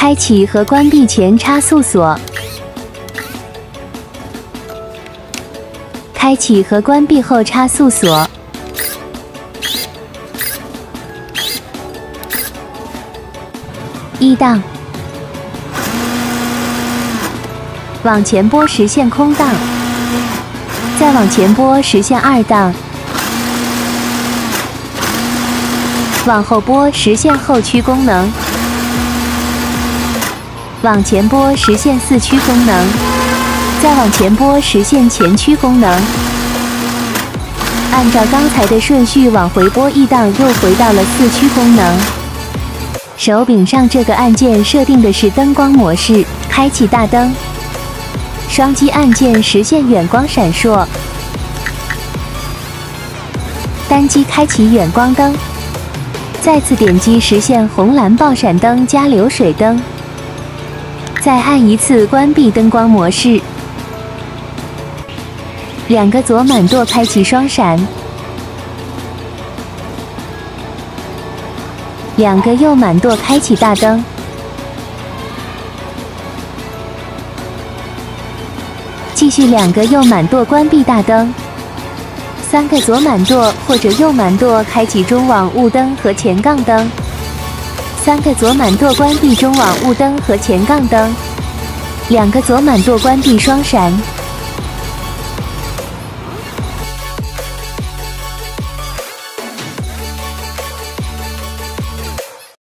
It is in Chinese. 开启和关闭前差速锁。开启和关闭后差速锁。 一档，往前拨实现空档，再往前拨实现二档，往后拨实现后驱功能，往前拨实现四驱功能，再往前拨实现前驱功能。按照刚才的顺序往回拨一档，又回到了四驱功能。 手柄上这个按键设定的是灯光模式，开启大灯。双击按键实现远光闪烁，单击开启远光灯。再次点击实现红蓝爆闪灯加流水灯。再按一次关闭灯光模式。两个左满舵开启双闪。 两个右满舵开启大灯，继续两个右满舵关闭大灯，三个左满舵或者右满舵开启中网雾灯和前杠灯，三个左满舵关闭中网雾灯和前杠灯，两个左满舵关闭双闪。